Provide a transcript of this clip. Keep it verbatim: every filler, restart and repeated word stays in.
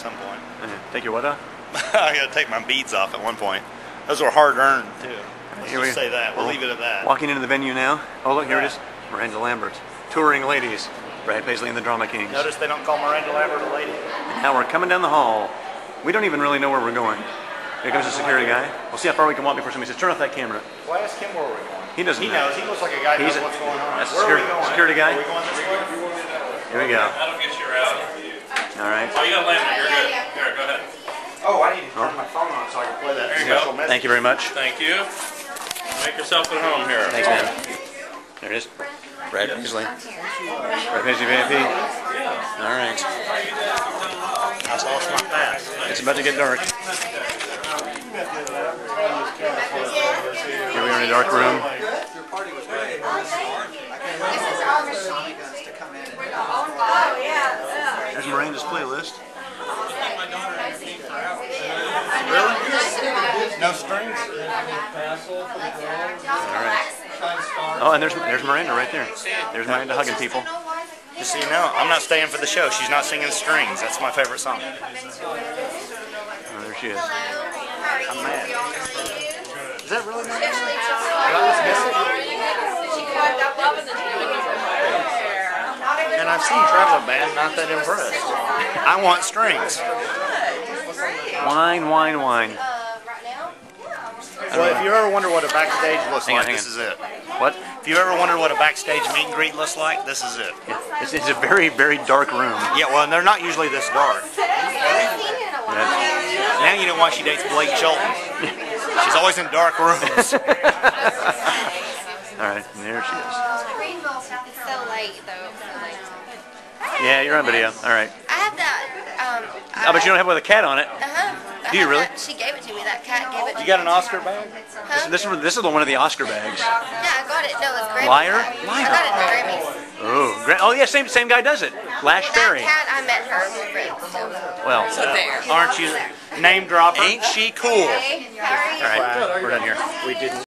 some point. Mm-hmm. Take your what out? I got to take my beads off at one point. Those were hard earned too. Let's here just we, say that. We'll, we'll leave it at that. Walking into the venue now. Oh look, here right. it is. Miranda Lambert. Touring ladies. Brad Paisley and the Drama Kings. Notice they don't call Miranda Lambert a lady. And now we're coming down the hall. We don't even really know where we're going. Here comes the security guy. We'll see how far we can walk before somebody says, turn off that camera. Well, ask him where we're going. He doesn't he know. He knows. He looks like a guy who knows a, what's going on. That's the security, security guy. Are we going this way? Here we go. That'll get you out. All right. Oh, you got Lambert. You're good. Here, go ahead. Oh, I need to turn oh. my phone on so I can play that there special message. Thank you very much. Thank you. Make yourself at home here. Thanks, man. There it is. Brad Paisley. Brad Paisley V I P. All right. I lost my pass. It's about to get dark. Here we are in a dark room. Your party was ready. There's Miranda's playlist. Really? No strings? All right. Oh, and there's there's Miranda right there. There's Miranda hugging people. Just so you know, I'm not staying for the show. She's not singing strings. That's my favorite song. Oh, there she is. I'm mad. Is that really my name? And I've seen Traveling Band, not that impressed. I want strings. Wine, wine, wine. Well, if you ever wonder what a backstage looks hang like, on, this on. is it. What? If you ever wonder what a backstage meet and greet looks like, this is it. Yeah. It's, it's a very, very dark room. Yeah, well, and they're not usually this dark. Yeah. Now you know why she dates Blake Shelton. She's always in dark rooms. All right, and there she is. It's so late, though. Yeah, you're on video. All right. I have that. Um, I oh, but you don't have it with a cat on it. Uh-huh. Do you really? She gave it to me. That cat gave it to me. You got an Oscar bag? Huh? This, this, this is the one of the Oscar bags. Yeah, I got it. No, it's Grammys. Liar? Liar. I got it in the Grammys. Oh, Gra oh yeah, same same guy does it. Lash Ferry. That cat, I met her. So. Well, so there. Aren't you name dropper? Ain't she cool? Okay. All right, we're done here. We didn't.